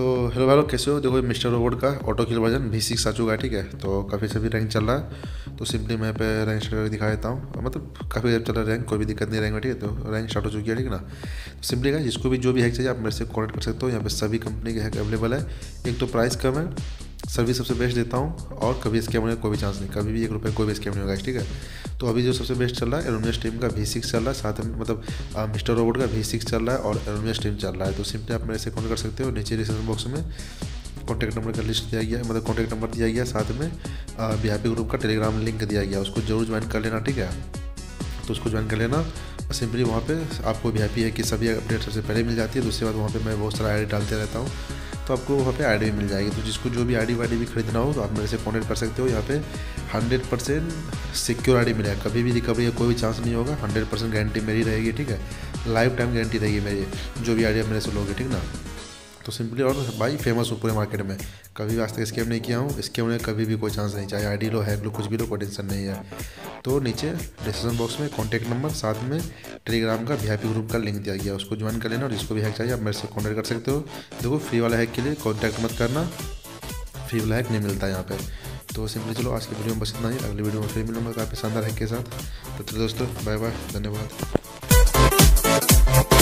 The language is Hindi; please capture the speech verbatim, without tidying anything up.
तो हेलो भाई लोग कैसे हो। देखो मिस्टर रोबोट का auto kill version V six आ चुका है, ठीक है। तो काफ़ी सभी रैंक चल रहा है, तो सिंपली मैं पे रैंक स्टार्ट करके दिखा देता हूँ। मतलब काफ़ी चल रहा है रैंक, कोई भी दिक्कत नहीं रैंक में, ठीक है। तो रैंक स्टार्ट हो चुकी है, ठीक है ना। तो सिंपली का जिसको भी जो भी हैक चाहिए आप मेरे से कॉन्टैक्ट कर सकते हो। यहाँ पर सभी कंपनी के हैक अवेलेबल है। एक तो प्राइस कम है, सर्विस सबसे बेस्ट देता हूँ, और कभी स्कैम होने का कोई भी चांस नहीं, कभी भी एक रुपये कोई भी स्कैम नहीं होगा, ठीक है। तो अभी जो सबसे बेस्ट चल रहा है एरोमियस टीम का वी सिक्स चल रहा है, साथ में मतलब मिस्टर रोबोट का वी सिक्स चल रहा है और एरोमियस टीम चल रहा है। तो सिंपली आप मेरे से कॉन्टैक्ट कर सकते हो। नीचे डिस्क्रिप्शन बॉक्स में कॉन्टैक्ट नंबर का लिस्ट दिया गया, मतलब कॉन्टैक्ट नंबर दिया गया, साथ में वी हैप्पी ग्रुप का टेलीग्राम लिंक दिया गया, उसको जरूर ज्वाइन कर लेना, ठीक है। तो उसको ज्वाइन कर लेना। सिंपली वहाँ पे आपको वी हैप्पी है कि सभी अपडेट सबसे पहले मिल जाती है। दूसरी बात वहाँ पे मैं बहुत सारा आई डी डालते रहता हूँ, तो आपको वहाँ पे आईडी भी मिल जाएगी। तो जिसको जो भी आईडी वाईडी भी खरीदना हो तो आप मेरे से कॉन्टैक्ट कर सकते हो। यहाँ पे हंड्रेड परसेंट सिक्योर आईडी मिलेगा, कभी भी रिकवरी का कोई भी चांस नहीं होगा। हंड्रेड परसेंट गारंटी मेरी रहेगी, ठीक है। लाइफ टाइम गारंटी रहेगी मेरी, जो भी आईडी मेरे से लोगे, ठीक ना। तो सिंपली और भाई फेमस हो पूरे मार्केट में, कभी भी आज तक स्कैम नहीं किया हूँ, स्कैम में कभी भी कोई चांस नहीं, चाहे आईडी लो हैक लो कुछ भी लो, कोई टेंशन नहीं है। तो नीचे डिस्क्रिप्शन बॉक्स में कॉन्टैक्ट नंबर, साथ में टेलीग्राम का वी हैप्पी ग्रुप का लिंक दिया गया, उसको ज्वाइन कर लेना। और जिसको भी हैक चाहिए आप मेरे से कॉन्टैक्ट कर सकते हो। देखो फ्री वाला हैक के लिए कॉन्टैक्ट मत करना, फ्री वाला हैक नहीं मिलता यहाँ पर। तो सिंपली चलो आज की वीडियो में बस इतना ही, अगली वीडियो में फिर मिलूंगा काफ़ी शानदार हैक के साथ। तो चलो दोस्तों, बाय बाय, धन्यवाद।